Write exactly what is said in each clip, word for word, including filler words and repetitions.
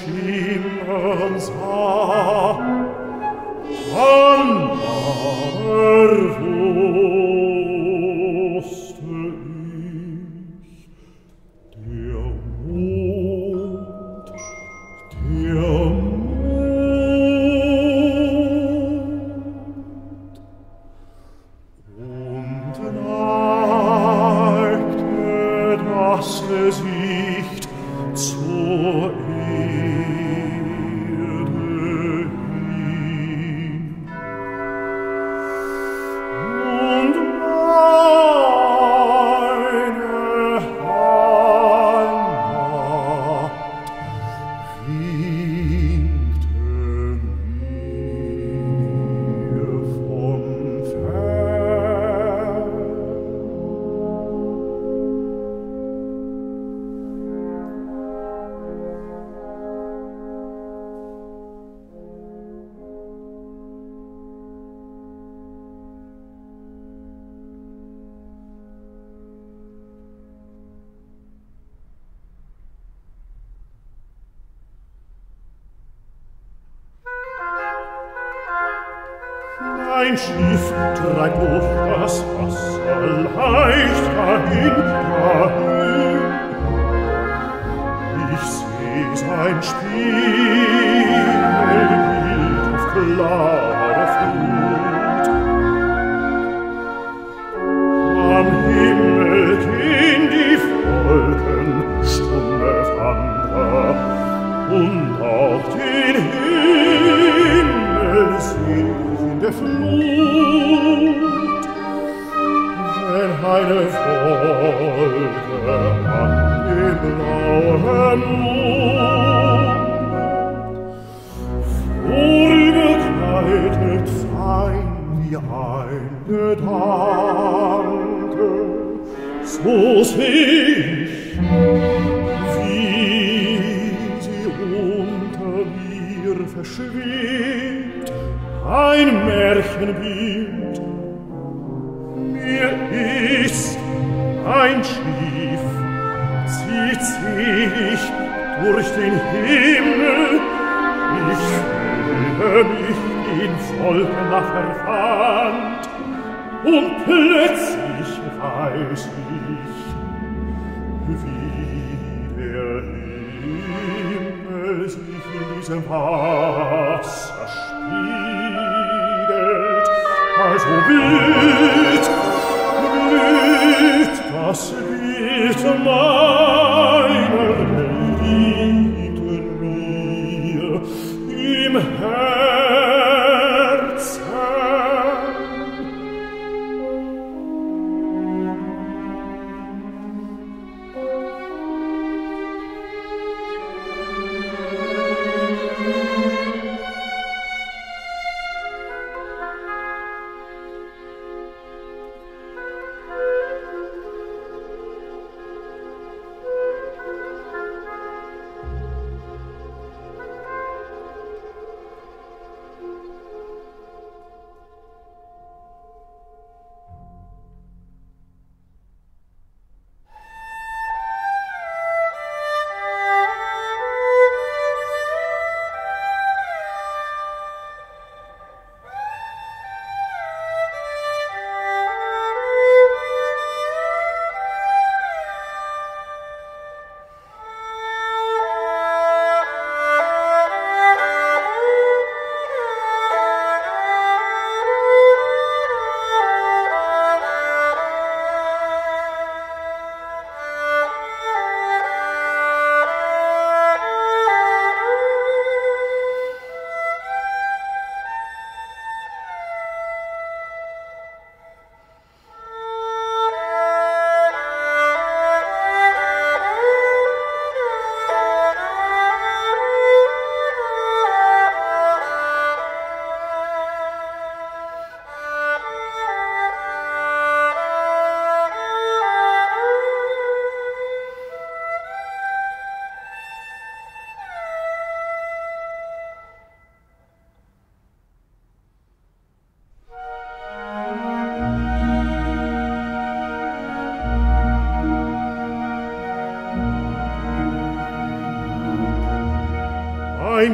schimmern sah, an der wusste ich, der Mond, der Mond, und neigte das Gesicht zur Ein Schiff treibt durch das Wasser leicht dahin, dahin. Ich seh sein Spiegelbild auf klarer Flut. Am Himmel gehen die Wolken stumme Wander und auch den Himmel seh der Flut, wenn eine Wolke an dem blauen Mond wohlbekleidet fein wie ein Gedanke, so seh ich, wie sie unter mir verschwindet. Ein Märchenbild, mir ist ein Schiff, zieht sich durch den Himmel, ich fühle mich in Wolken verwandt, und plötzlich weiß ich, wie der Himmel sich in diesem Wasser spielt. Also blüht, blüht das Bild meiner Geliebten mir im Herzen.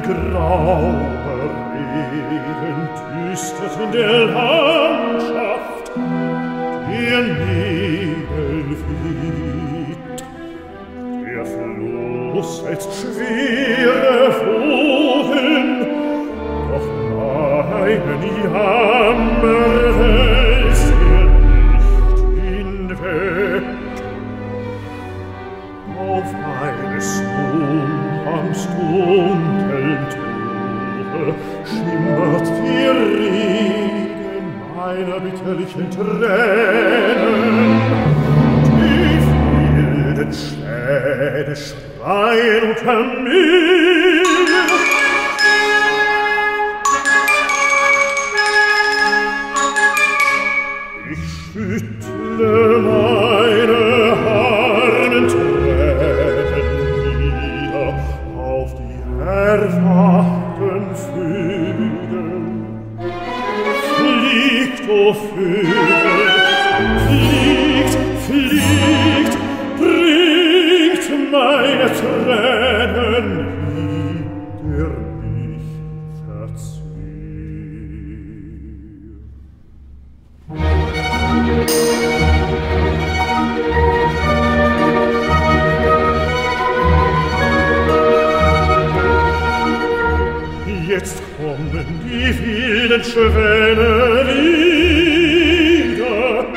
graue Regen düsteten der Landschaft, der Nebel weht, der Fluss als schwere Wogen, doch meinen Jammer wälzt er nicht hinweg. Auf eines Umhangs dunkeln Tore schimmert der Regen meiner bitterlichen Tränen. Die wilden Schäde schreien unter mir. Ich schüttle meine harten Tränen nieder auf die erwachten Vögel. Fliegt, o Vögel, fliegt, fliegt, bringt meine Tränen wieder mich verziehen. Jetzt kommen die wilden Schwäne wieder.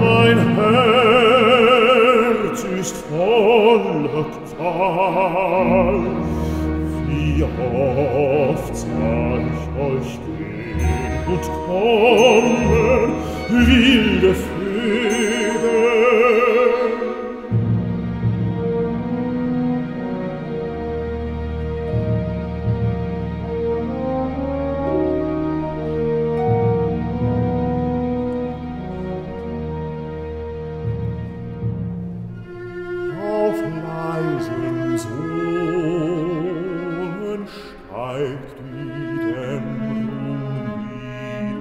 Mein Herz ist voller Qual, wie oft sah ich euch gehen und kommen, wilde Vögel. Auf leisen Sohlen steigt die Dämmerung nieder.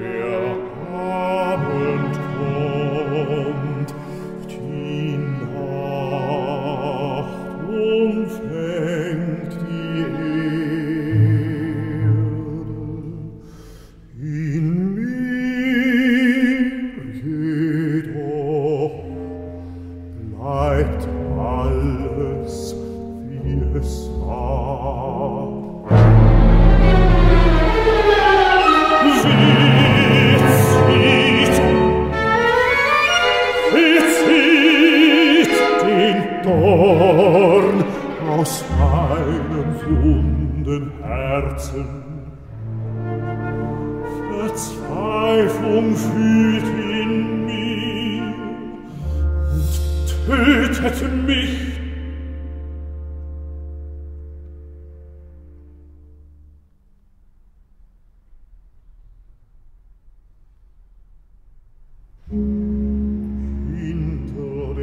Der Abend kommt, die Nacht umfängt die Erde. In mir jedoch bleibt alles, wie es war. Dorn aus meinem wunden Herzen. Verzweiflung fühlt in mir und tötet mich.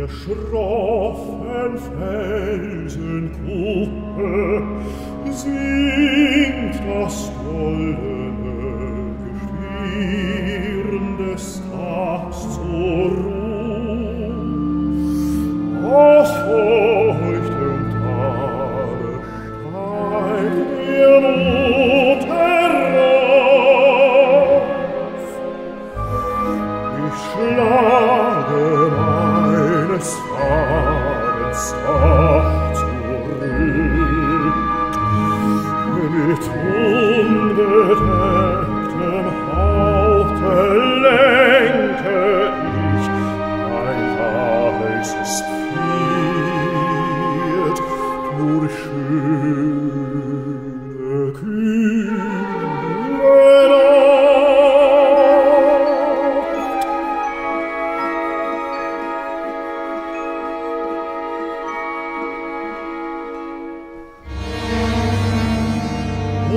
Der schroffen Felsenkuppe singt das goldene Gestirn des Tags zur Ruh. Aus feuchtem Tale steigt der Mut herauf. Ich schlage des Fahrens Nacht zurück, mit unbedecktem Haupte lenke ich ein weißes Pferd durch schöne kühle Nacht. O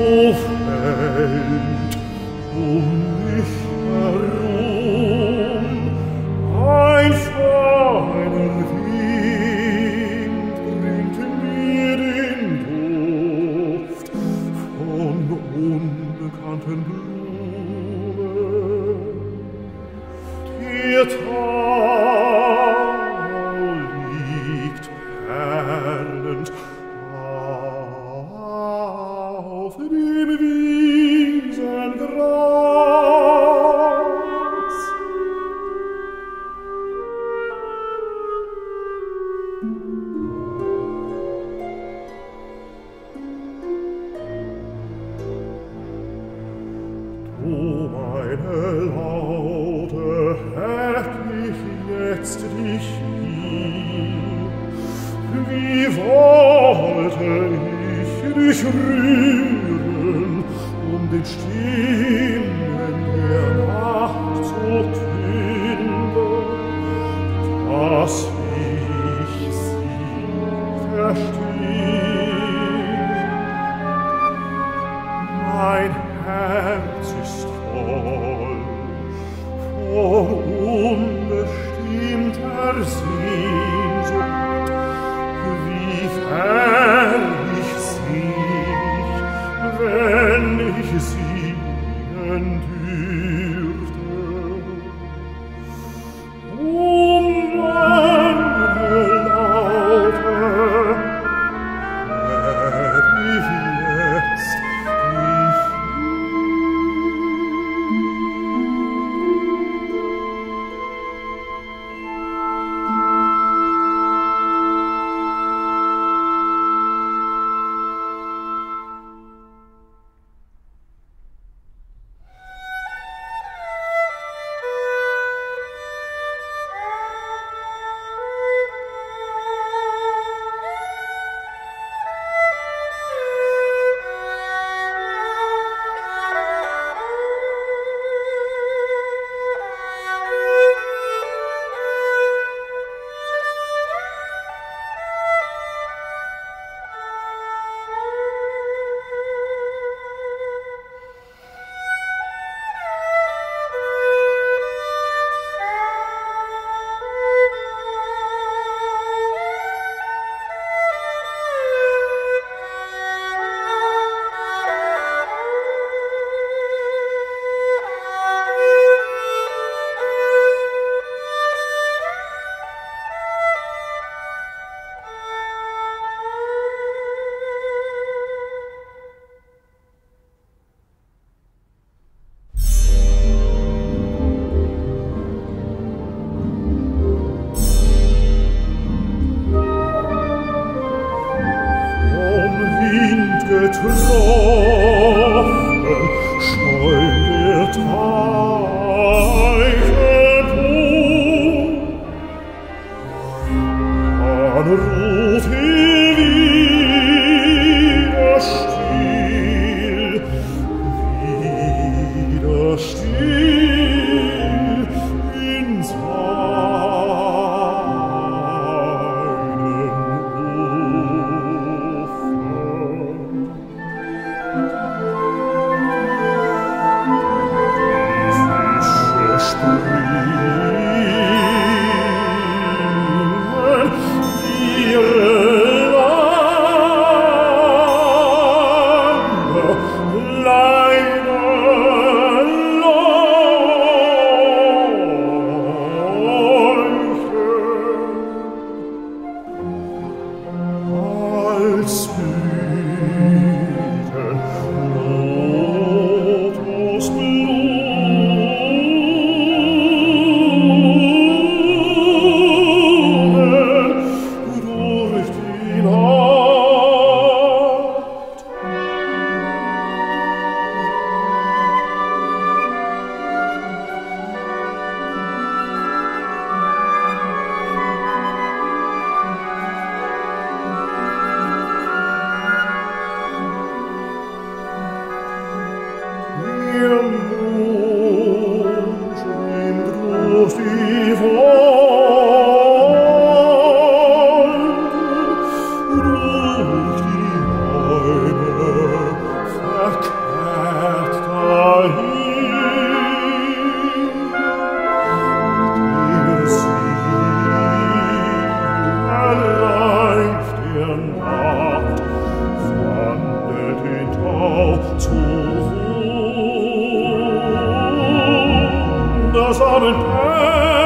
Amen.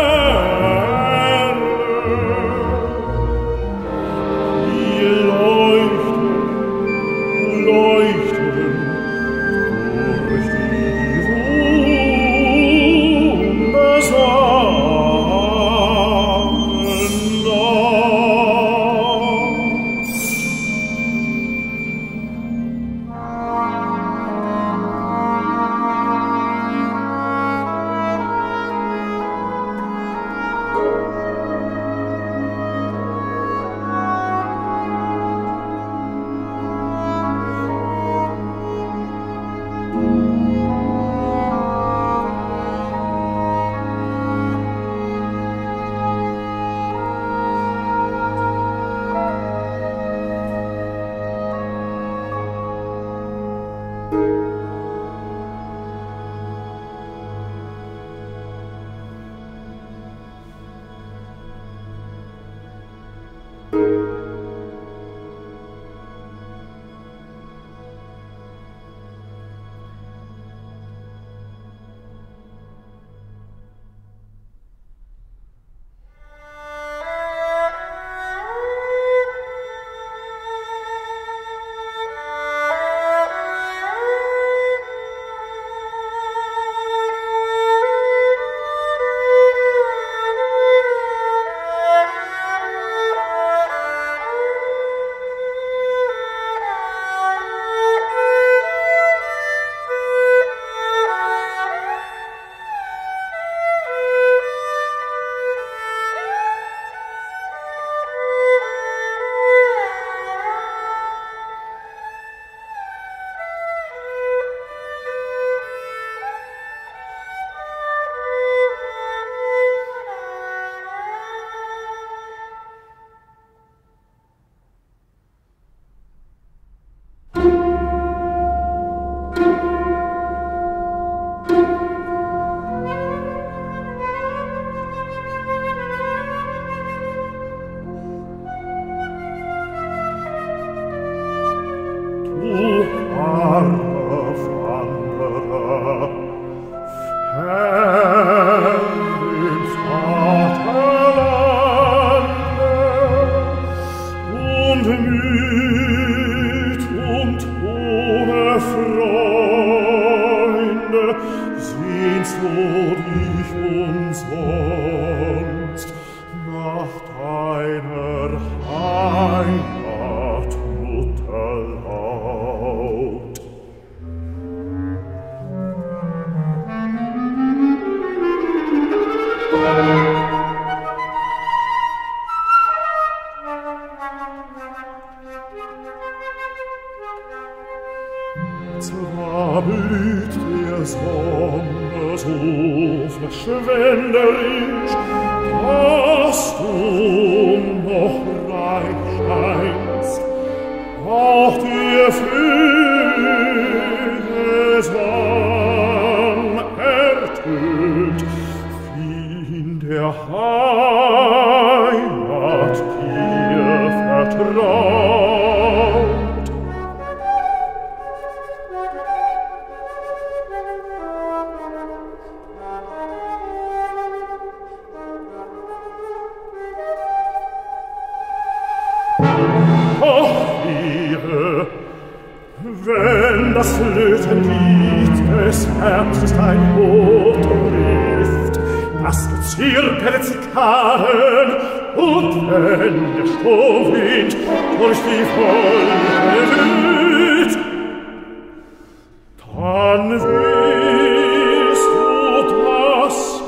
dass du noch reich scheinst, auch dir Flügel Sang ertönt, wie in der Heimat dir vertraut. Wenn das Flötenlied des Herbstes dein Ohr trifft, das Gezirpe der Zikaden, und wenn der Sturmwind durch die Wolken weht, dann weißt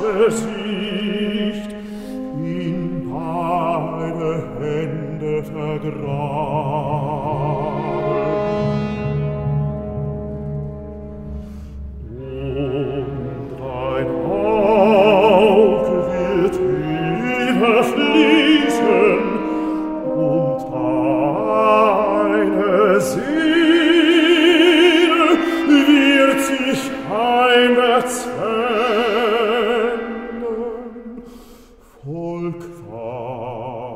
du, dass es nicht in deine Hände vergraben. Volk war.